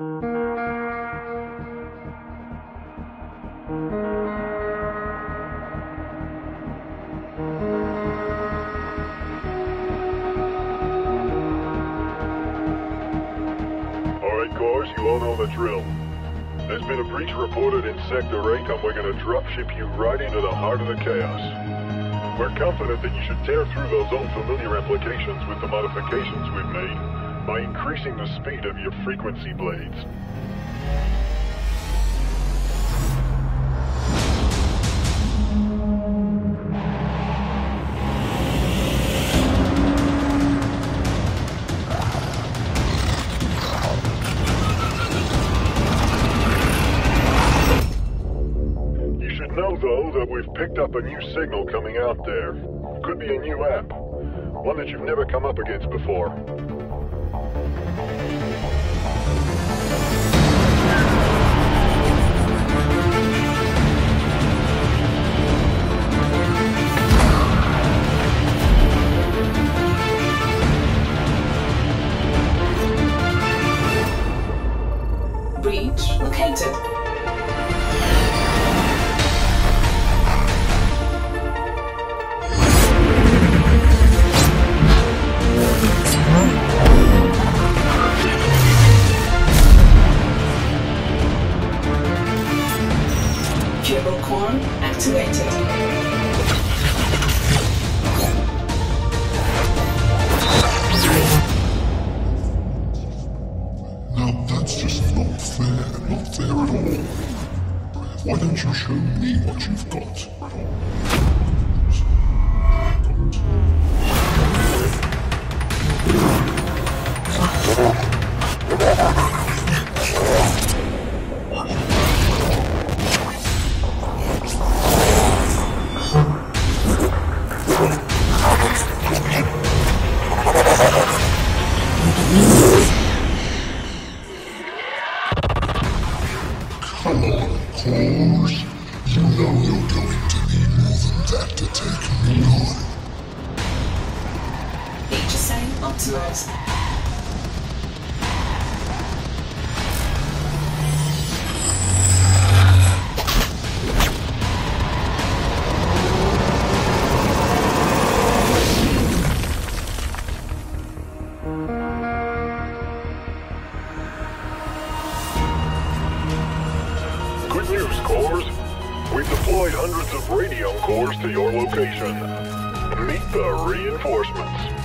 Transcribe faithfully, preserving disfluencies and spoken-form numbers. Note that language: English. You all know the drill. There's been a breach reported in Sector eight, and we're going to dropship you right into the heart of the chaos. We're confident that you should tear through those old familiar applications with the modifications we've made by increasing the speed of your frequency blades. We've picked up a new signal coming out there. Could be a new app. One that you've never come up against before. Breach located. Why don't you show me what you've got? Hundreds of radio cores to your location. Meet the reinforcements.